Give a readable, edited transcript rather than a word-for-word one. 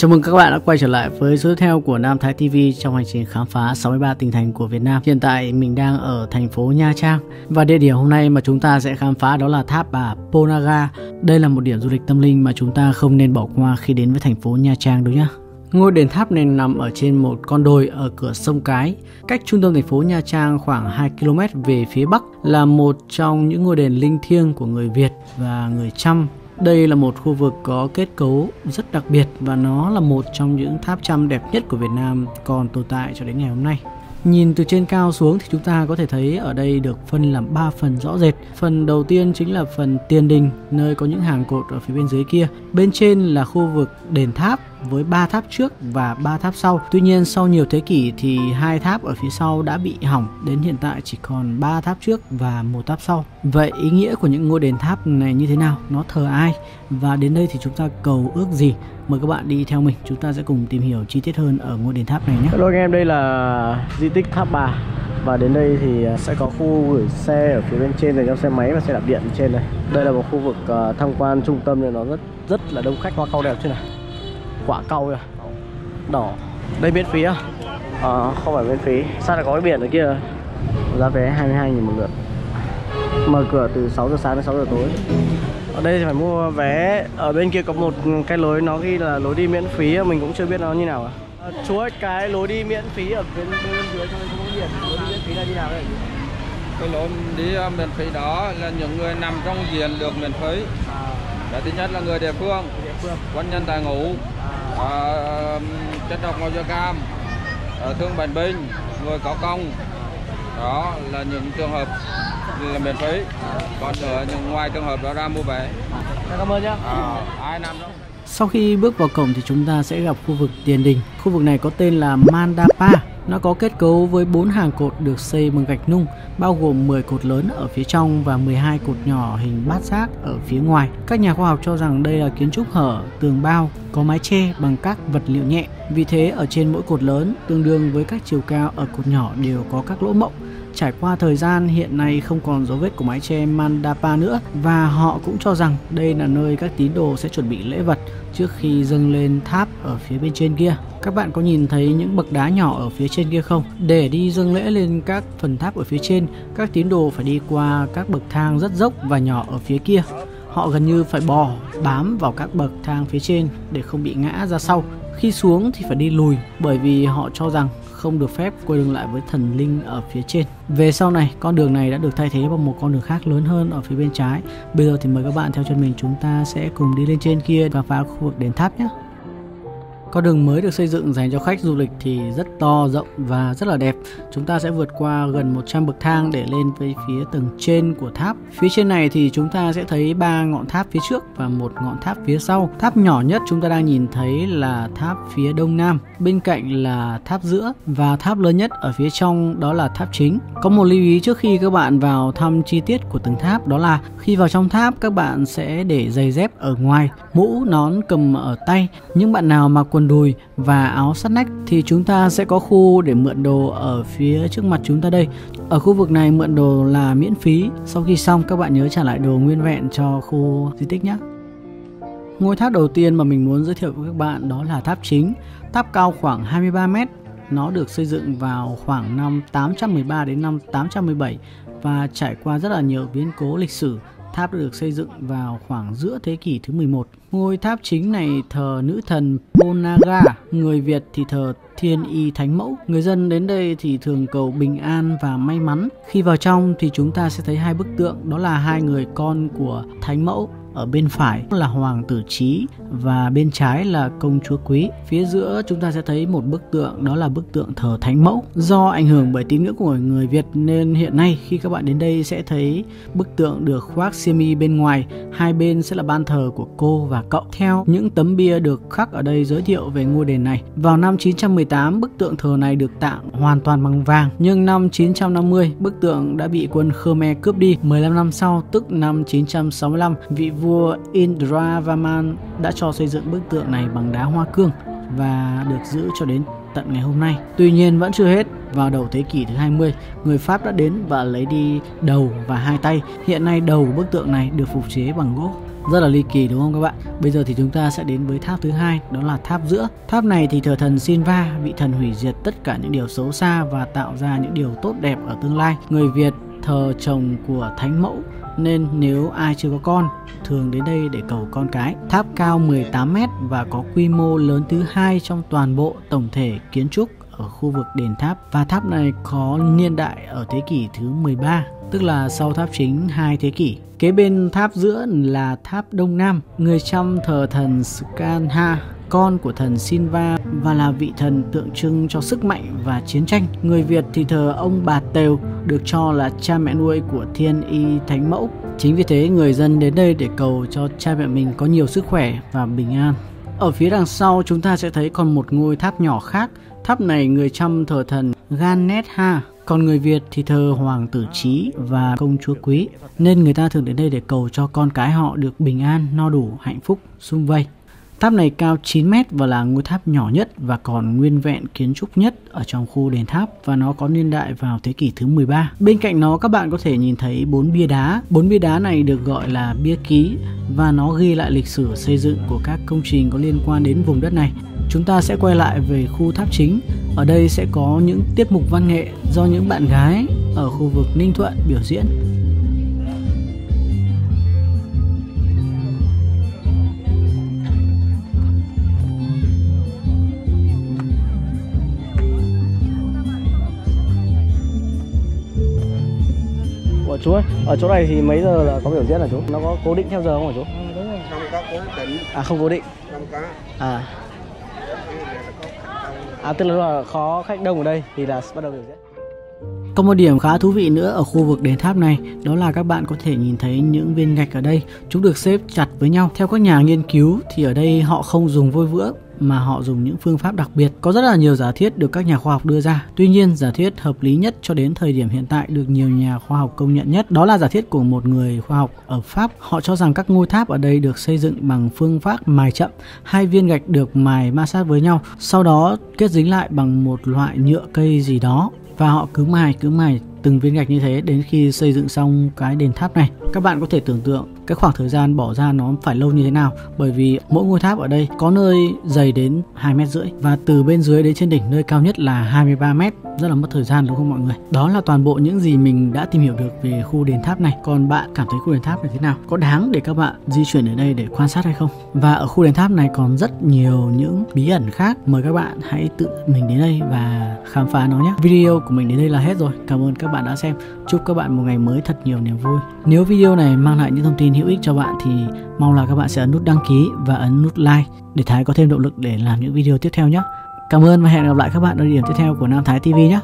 Chào mừng các bạn đã quay trở lại với số tiếp theo của Nam Thái TV trong hành trình khám phá 63 tỉnh thành của Việt Nam. Hiện tại mình đang ở thành phố Nha Trang và địa điểm hôm nay mà chúng ta sẽ khám phá đó là tháp bà Ponagar. Đây là một điểm du lịch tâm linh mà chúng ta không nên bỏ qua khi đến với thành phố Nha Trang đúng nhá. Ngôi đền tháp này nằm ở trên một con đồi ở cửa sông Cái, cách trung tâm thành phố Nha Trang khoảng 2 km về phía bắc, là một trong những ngôi đền linh thiêng của người Việt và người Chăm. Đây là một khu vực có kết cấu rất đặc biệt và nó là một trong những tháp Chăm đẹp nhất của Việt Nam còn tồn tại cho đến ngày hôm nay. Nhìn từ trên cao xuống thì chúng ta có thể thấy ở đây được phân làm 3 phần rõ rệt. Phần đầu tiên chính là phần tiền đình, nơi có những hàng cột ở phía bên dưới kia. Bên trên là khu vực đền tháp với 3 tháp trước và 3 tháp sau. Tuy nhiên sau nhiều thế kỷ thì 2 tháp ở phía sau đã bị hỏng, đến hiện tại chỉ còn 3 tháp trước và 1 tháp sau. Vậy ý nghĩa của những ngôi đền tháp này như thế nào? Nó thờ ai? Và đến đây thì chúng ta cầu ước gì? Mời các bạn đi theo mình, chúng ta sẽ cùng tìm hiểu chi tiết hơn ở ngôi đền tháp này nhé. Hello anh em, đây là di tích Tháp Bà. Và đến đây thì sẽ có khu gửi xe ở phía bên trên dành cho xe máy và xe đạp điện trên này. Đây là một khu vực tham quan trung tâm này, nó rất là đông khách. Hoa cau đẹp trên này, quả cau đỏ. Đây miễn phí không phải miễn phí. Sao lại có cái biển ở kia? Giá vé 22.000 một lượt. Mở cửa từ 6 giờ sáng đến 6 giờ tối. Ở đây thì phải mua vé. Ở bên kia có một cái lối, nó ghi là lối đi miễn phí, mình cũng chưa biết nó như nào cả. Chú ơi, cái lối đi miễn phí ở bên dưới trong không có biển. Lối đi miễn phí là như nào đấy? Cái lối đi miễn phí đó là những người nằm trong diện được miễn phí. Cái thứ nhất là người địa phương, quân nhân tài ngũ, chất độc màu da cam, thương bệnh binh, người có công. Đó là những trường hợp là miễn phí, còn ở những ngoài trường hợp đó ra mua vé. Cảm ơn nhá. Ai nằm đó. Sau khi bước vào cổng thì chúng ta sẽ gặp khu vực tiền đình. Khu vực này có tên là Mandapa. Nó có kết cấu với 4 hàng cột được xây bằng gạch nung, bao gồm 10 cột lớn ở phía trong và 12 cột nhỏ hình bát giác ở phía ngoài. Các nhà khoa học cho rằng đây là kiến trúc hở, tường bao, có mái che bằng các vật liệu nhẹ. Vì thế ở trên mỗi cột lớn tương đương với các chiều cao ở cột nhỏ đều có các lỗ mộng. Trải qua thời gian hiện nay không còn dấu vết của mái che Mandapa nữa, và họ cũng cho rằng đây là nơi các tín đồ sẽ chuẩn bị lễ vật trước khi dâng lên tháp ở phía bên trên kia. Các bạn có nhìn thấy những bậc đá nhỏ ở phía trên kia không? Để đi dâng lễ lên các phần tháp ở phía trên, các tín đồ phải đi qua các bậc thang rất dốc và nhỏ ở phía kia. Họ gần như phải bò bám vào các bậc thang phía trên để không bị ngã ra sau. Khi xuống thì phải đi lùi, bởi vì họ cho rằng không được phép quay lưng lại với thần linh ở phía trên. Về sau này, con đường này đã được thay thế bằng một con đường khác lớn hơn ở phía bên trái. Bây giờ thì mời các bạn theo chân mình, chúng ta sẽ cùng đi lên trên kia và vào khu vực đền tháp nhé. Con đường mới được xây dựng dành cho khách du lịch thì rất to, rộng và rất là đẹp. Chúng ta sẽ vượt qua gần 100 bậc thang để lên về phía tầng trên của tháp. Phía trên này thì chúng ta sẽ thấy 3 ngọn tháp phía trước và một ngọn tháp phía sau. Tháp nhỏ nhất chúng ta đang nhìn thấy là tháp phía đông nam, bên cạnh là tháp giữa, và tháp lớn nhất ở phía trong đó là tháp chính. Có một lưu ý trước khi các bạn vào thăm chi tiết của từng tháp, đó là khi vào trong tháp các bạn sẽ để giày dép ở ngoài, mũ, nón cầm ở tay. Những bạn nào mặc quần đùi và áo sát nách thì chúng ta sẽ có khu để mượn đồ ở phía trước mặt chúng ta đây. Ở khu vực này mượn đồ là miễn phí. Sau khi xong các bạn nhớ trả lại đồ nguyên vẹn cho khu di tích nhé. Ngôi tháp đầu tiên mà mình muốn giới thiệu với các bạn đó là tháp chính. Tháp cao khoảng 23 m. Nó được xây dựng vào khoảng năm 813 đến năm 817 và trải qua rất là nhiều biến cố lịch sử. Tháp được xây dựng vào khoảng giữa thế kỷ thứ 11. Ngôi tháp chính này thờ nữ thần Ponagar, người Việt thì thờ Thiên Y Thánh Mẫu. Người dân đến đây thì thường cầu bình an và may mắn. Khi vào trong thì chúng ta sẽ thấy hai bức tượng, đó là hai người con của Thánh Mẫu. Ở bên phải là hoàng tử Chí và bên trái là công chúa Quý. Phía giữa chúng ta sẽ thấy một bức tượng, đó là bức tượng thờ Thánh Mẫu. Do ảnh hưởng bởi tín ngưỡng của người Việt nên hiện nay khi các bạn đến đây sẽ thấy bức tượng được khoác sơ mi bên ngoài, hai bên sẽ là ban thờ của cô và cậu. Theo những tấm bia được khắc ở đây giới thiệu về ngôi đền này, vào năm 918 bức tượng thờ này được tặng hoàn toàn bằng vàng, nhưng năm 950 bức tượng đã bị quân Khmer cướp đi. 15 năm sau, tức năm 965, vị vua Indra Vaman đã cho xây dựng bức tượng này bằng đá hoa cương và được giữ cho đến tận ngày hôm nay. Tuy nhiên vẫn chưa hết, vào đầu thế kỷ thứ 20, người Pháp đã đến và lấy đi đầu và hai tay. Hiện nay đầu của bức tượng này được phục chế bằng gỗ. Rất là ly kỳ đúng không các bạn? Bây giờ thì chúng ta sẽ đến với tháp thứ hai, đó là tháp giữa. Tháp này thì thờ thần Sinva, vị thần hủy diệt tất cả những điều xấu xa và tạo ra những điều tốt đẹp ở tương lai. Người Việt thờ chồng của Thánh Mẫu, nên nếu ai chưa có con thường đến đây để cầu con cái. Tháp cao 18 m và có quy mô lớn thứ hai trong toàn bộ tổng thể kiến trúc ở khu vực đền tháp, và tháp này có niên đại ở thế kỷ thứ 13, tức là sau tháp chính 2 thế kỷ. Kế bên tháp giữa là tháp Đông Nam. Người Chăm thờ thần Skandha, con của thần Sinva, và là vị thần tượng trưng cho sức mạnh và chiến tranh. Người Việt thì thờ ông bà Tèo, được cho là cha mẹ nuôi của Thiên Y Thánh Mẫu. Chính vì thế người dân đến đây để cầu cho cha mẹ mình có nhiều sức khỏe và bình an. Ở phía đằng sau chúng ta sẽ thấy còn một ngôi tháp nhỏ khác. Tháp này người Chăm thờ thần Ganetha, còn người Việt thì thờ hoàng tử Chí và công chúa Quý, nên người ta thường đến đây để cầu cho con cái họ được bình an, no đủ, hạnh phúc, sum vầy. Tháp này cao 9 m và là ngôi tháp nhỏ nhất và còn nguyên vẹn kiến trúc nhất ở trong khu đền tháp, và nó có niên đại vào thế kỷ thứ 13. Bên cạnh nó các bạn có thể nhìn thấy 4 bia đá. 4 bia đá này được gọi là bia ký, và nó ghi lại lịch sử xây dựng của các công trình có liên quan đến vùng đất này. Chúng ta sẽ quay lại về khu tháp chính. Ở đây sẽ có những tiết mục văn nghệ do những bạn gái ở khu vực Ninh Thuận biểu diễn. Chú ơi, ở chỗ này thì mấy giờ là có biểu diễn hả chú? Nó có cố định theo giờ không hả chú? Ừ, đúng rồi. Không có cố định. À, không cố định. Không có. À. À, tức là có khách đông ở đây thì là bắt đầu biểu diễn. Có một điểm khá thú vị nữa ở khu vực đền tháp này, đó là các bạn có thể nhìn thấy những viên gạch ở đây. Chúng được xếp chặt với nhau. Theo các nhà nghiên cứu thì ở đây họ không dùng vôi vữa, mà họ dùng những phương pháp đặc biệt. Có rất là nhiều giả thiết được các nhà khoa học đưa ra. Tuy nhiên, giả thiết hợp lý nhất cho đến thời điểm hiện tại được nhiều nhà khoa học công nhận nhất, đó là giả thiết của một người khoa học ở Pháp. Họ cho rằng các ngôi tháp ở đây được xây dựng bằng phương pháp mài chậm. 2 viên gạch được mài ma sát với nhau, sau đó kết dính lại bằng một loại nhựa cây gì đó, và họ cứ mài từng viên gạch như thế đến khi xây dựng xong cái đền tháp này. Các bạn có thể tưởng tượng cái khoảng thời gian bỏ ra nó phải lâu như thế nào, bởi vì mỗi ngôi tháp ở đây có nơi dày đến 2,5 m, và từ bên dưới đến trên đỉnh nơi cao nhất là 23 m. Rất là mất thời gian đúng không mọi người? Đó là toàn bộ những gì mình đã tìm hiểu được về khu đền tháp này. Còn bạn cảm thấy khu đền tháp này thế nào? Có đáng để các bạn di chuyển đến đây để quan sát hay không? Và ở khu đền tháp này còn rất nhiều những bí ẩn khác. Mời các bạn hãy tự mình đến đây và khám phá nó nhé. Video của mình đến đây là hết rồi. Cảm ơn các bạn đã xem. Chúc các bạn một ngày mới thật nhiều niềm vui. Nếu video này mang lại những thông tin hữu ích cho bạn thì mong là các bạn sẽ ấn nút đăng ký và ấn nút like để Thái có thêm động lực để làm những video tiếp theo nhé. Cảm ơn và hẹn gặp lại các bạn ở địa điểm tiếp theo của Nam Thái TV nhé.